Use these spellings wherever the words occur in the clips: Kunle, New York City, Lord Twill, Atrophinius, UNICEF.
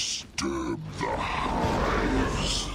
disturb the hives.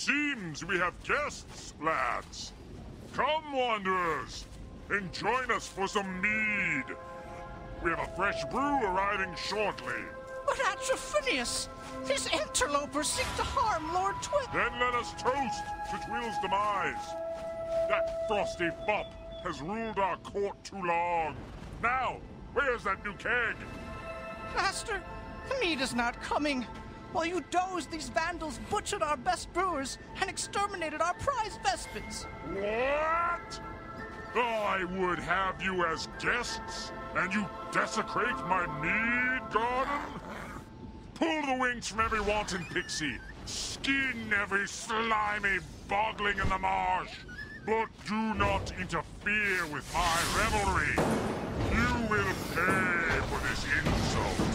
seems we have guests, lads. Come, wanderers, and join us for some mead. We have a fresh brew arriving shortly. But Atrophinius, this interloper seeks to harm Lord Twill. Then let us toast to Twill's demise. That frosty fop has ruled our court too long. Now, where's that new keg? Master, the mead is not coming. While you dozed, these vandals butchered our best brewers and exterminated our prize vestments. What? I would have you as guests, and you desecrate my mead garden? Pull the wings from every wanton pixie, skin every slimy bogling in the marsh, but do not interfere with my revelry. You will pay for this insult.